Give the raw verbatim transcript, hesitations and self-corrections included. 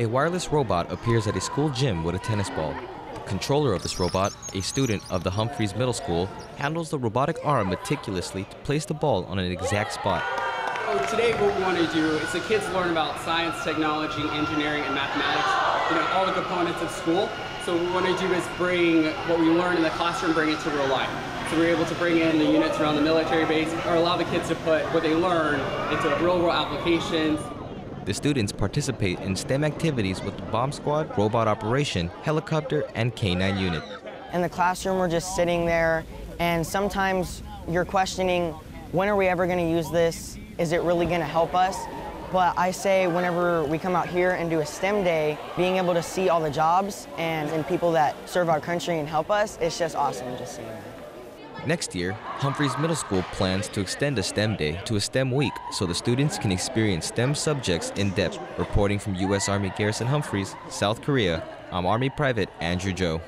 A wireless robot appears at a school gym with a tennis ball. The controller of this robot, a student of the Humphreys Middle School, handles the robotic arm meticulously to place the ball on an exact spot. So today what we want to do is the kids learn about science, technology, engineering, and mathematics, you know, all the components of school. So what we want to do is bring what we learn in the classroom, bring it to real life. So we're able to bring in the units around the military base, or allow the kids to put what they learn into real-world applications. The students participate in STEM activities with the bomb squad, robot operation, helicopter, and K nine unit. In the classroom, we're just sitting there, and sometimes you're questioning, when are we ever going to use this? Is it really going to help us? But I say whenever we come out here and do a STEM day, being able to see all the jobs and, and people that serve our country and help us, it's just awesome to see. Next year, Humphreys Middle School plans to extend a STEM day to a STEM week so the students can experience STEM subjects in depth. Reporting from U S Army Garrison Humphreys, South Korea, I'm Army Private Andrew Jo.